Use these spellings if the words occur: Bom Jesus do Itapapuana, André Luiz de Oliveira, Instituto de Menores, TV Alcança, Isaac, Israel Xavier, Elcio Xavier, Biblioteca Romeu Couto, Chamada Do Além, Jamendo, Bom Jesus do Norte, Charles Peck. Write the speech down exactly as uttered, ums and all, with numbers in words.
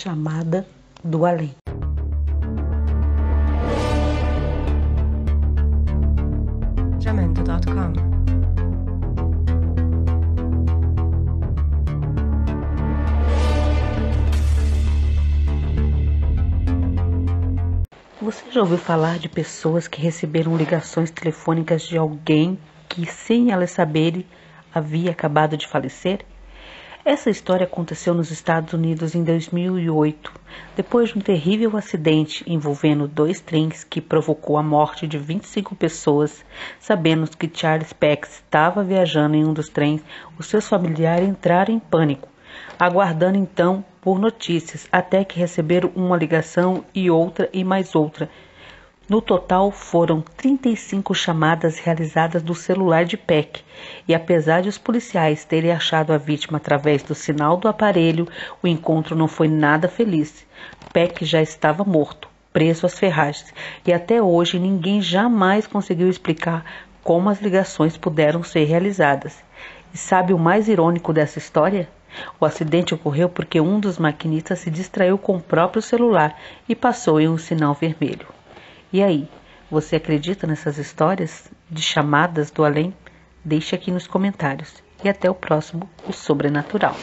chamada do além. jamendo ponto com Você já ouviu falar de pessoas que receberam ligações telefônicas de alguém que, sem elas saberem, havia acabado de falecer? Essa história aconteceu nos Estados Unidos em dois mil e oito, depois de um terrível acidente envolvendo dois trens que provocou a morte de vinte e cinco pessoas. Sabendo que Charles Peck estava viajando em um dos trens, os seus familiares entraram em pânico, aguardando então por notícias, até que receberam uma ligação e outra e mais outra. No total, foram trinta e cinco chamadas realizadas do celular de Peck, e apesar de os policiais terem achado a vítima através do sinal do aparelho, o encontro não foi nada feliz. Peck já estava morto, preso às ferragens, e até hoje ninguém jamais conseguiu explicar como as ligações puderam ser realizadas. E sabe o mais irônico dessa história? O acidente ocorreu porque um dos maquinistas se distraiu com o próprio celular e passou em um sinal vermelho. E aí, você acredita nessas histórias de chamadas do além? Deixe aqui nos comentários. E até o próximo O Sobrenatural.